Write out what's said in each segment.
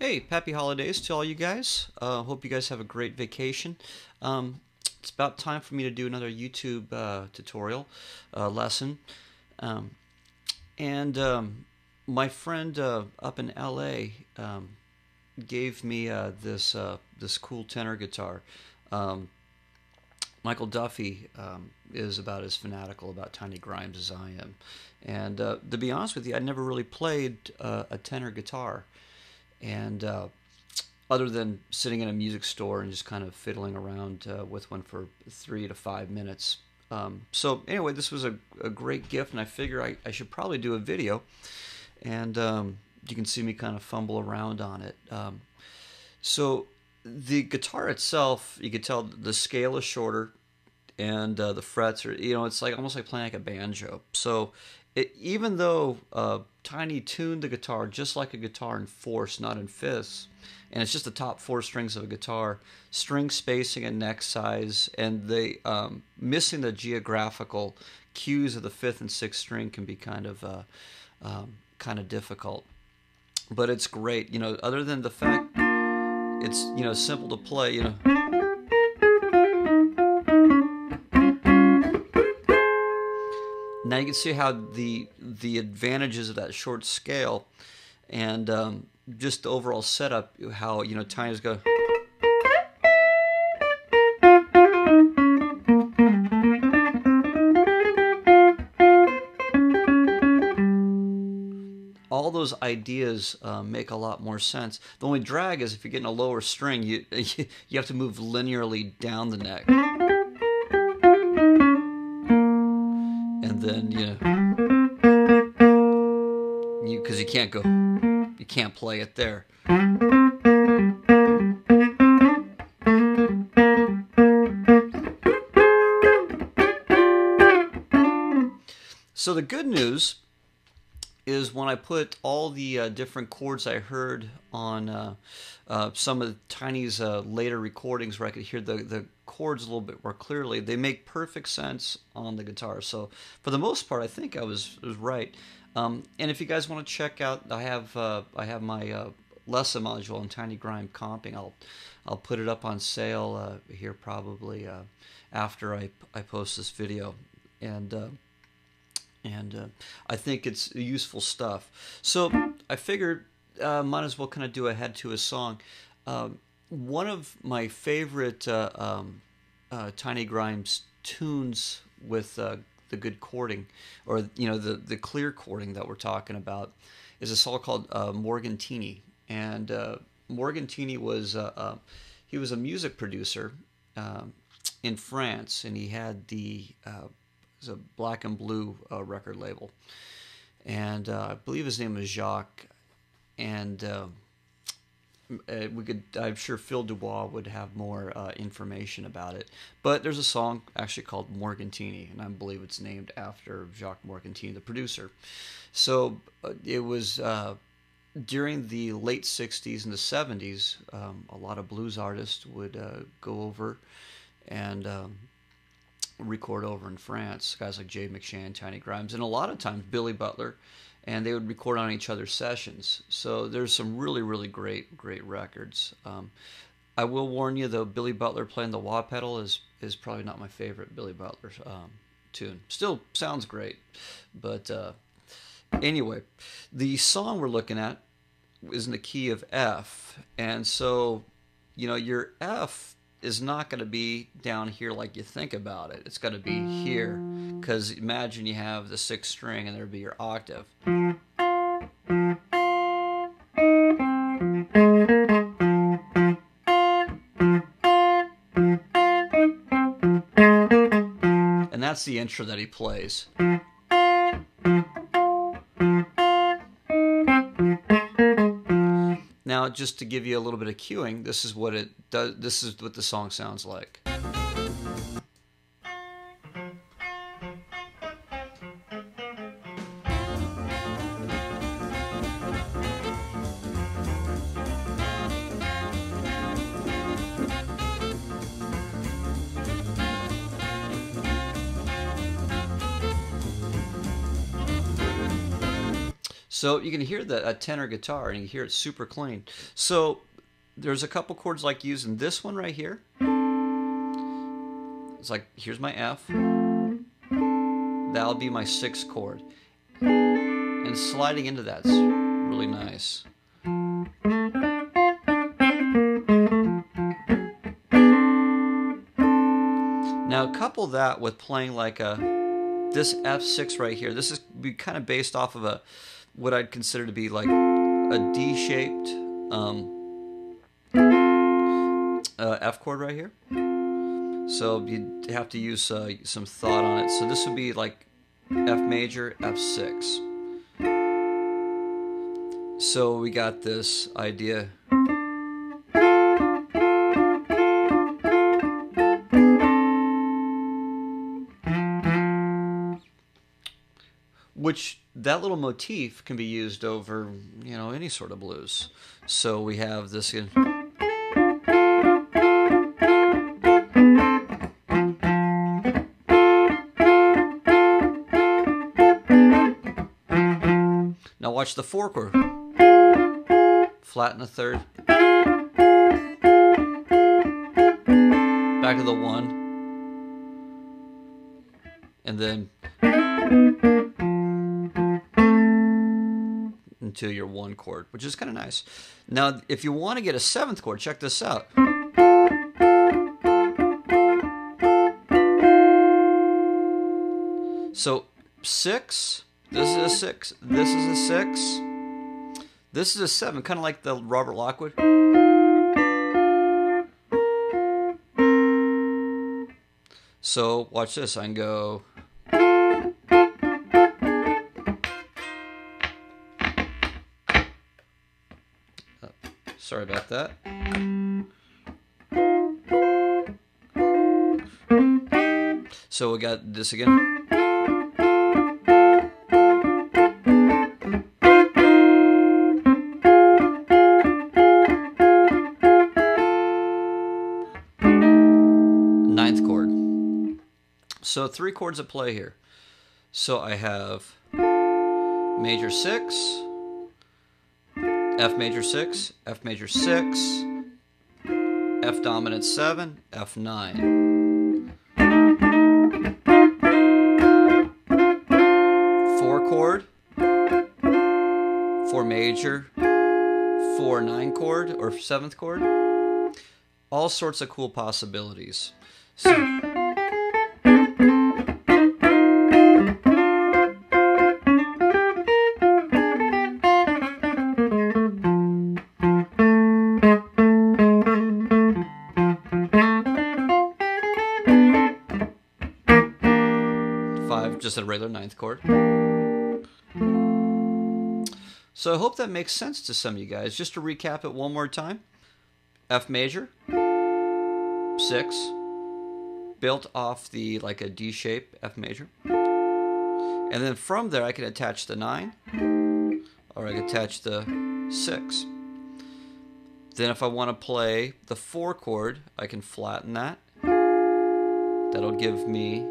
Hey, happy holidays to all you guys. Hope you guys have a great vacation. It's about time for me to do another YouTube tutorial lesson. My friend up in LA gave me this cool tenor guitar. Michael Duffy is about as fanatical about Tiny Grimes as I am. And to be honest with you, I never really played a tenor guitar. And other than sitting in a music store and just kind of fiddling around with one for 3 to 5 minutes. So anyway, this was a great gift, and I figure I should probably do a video. And you can see me kind of fumble around on it. So the guitar itself, you can tell the scale is shorter, and the frets are, it's like almost like playing like a banjo. So even though Tiny tuned the guitar just like a guitar in fourths, not in fifths, and it's just the top four strings of a guitar, string spacing and neck size, and the missing the geographical cues of the fifth and sixth string can be kind of difficult. But it's great, other than the fact it's, simple to play, Now you can see how the advantages of that short scale and just the overall setup, how times go. All those ideas make a lot more sense. The only drag is if you're getting a lower string, you have to move linearly down the neck. Then because you can't play it there. So the good news is when I put all the different chords I heard on some of Tiny's later recordings, where I could hear the chords a little bit more clearly, they make perfect sense on the guitar. So for the most part, I think I was right. And if you guys want to check out, I have my lesson module on Tiny Grime comping. I'll put it up on sale here probably after I post this video. And I think it's useful stuff. So I figured might as well kind of do a head to a song. One of my favorite Tiny Grimes tunes with the good chording, or the clear chording that we're talking about, is a song called Morgantini. And Morgantini was he was a music producer in France, and he had the a black and blue record label, and I believe his name is Jacques, and I'm sure Phil Dubois would have more information about it, but there's a song actually called Morgantini, and I believe it's named after Jacques Morgantini, the producer. So it was during the late 60s and the 70s, a lot of blues artists would go over and record over in France, guys like Jay McShann, Tiny Grimes, and a lot of times Billy Butler, and they would record on each other's sessions. So there's some really, really great records. I will warn you though, Billy Butler playing the wah pedal is probably not my favorite Billy Butler tune. Still sounds great, but anyway, the song we're looking at is in the key of F, and so your F is not going to be down here like you think about it. It's going to be here, because imagine you have the sixth string and there'd be your octave. And that's the intro that he plays. Now, just to give you a little bit of cueing, this is what it does. This is what the song sounds like. So you can hear the tenor guitar, and you can hear it super clean. So there's a couple chords like using this one right here. It's like, here's my F. That'll be my sixth chord. And sliding into that's really nice. Now couple that with playing like this F6 right here. This is kind of based off of what I'd consider to be like a D-shaped F chord right here. So you'd have to use some thought on it. So this would be like F major, F6. So we got this idea. Which, that little motif can be used over, you know, any sort of blues. So we have this. Now watch the four chord. Flat in the third. Back to the one. And then to your one chord, which is kind of nice. Now, if you want to get a seventh chord, check this out. So, six, this is a six, this is a six, this is a seven, kind of like the Robert Lockwood. So, watch this, I can go. Sorry about that. So we got this again. Ninth chord. So three chords at play here. So I have major six, F major 6, F major 6, F dominant 7, F 9. Four chord, four major, 4 9 chord or seventh chord. All sorts of cool possibilities. So, just a regular ninth chord. So I hope that makes sense to some of you guys. Just to recap it one more time. F major, 6, built off the like a D shape F major. And then from there I can attach the 9 or I can attach the 6. Then if I want to play the 4 chord, I can flatten that. That'll give me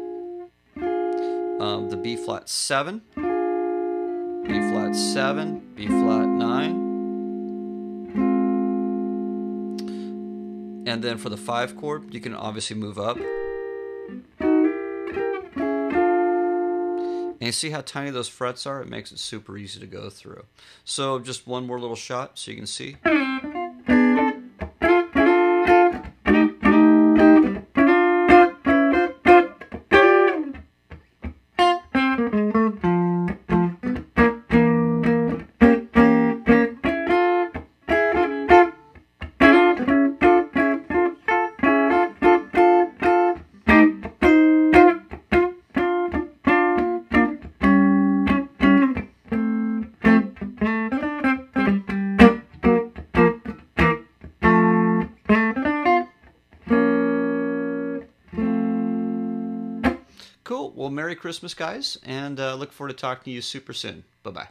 the B flat 7, B flat 7, B flat 9. And then for the 5 chord, you can obviously move up. And you see how tiny those frets are? It makes it super easy to go through. So just one more little shot so you can see. Cool. Well, Merry Christmas, guys, and look forward to talking to you super soon. Bye-bye.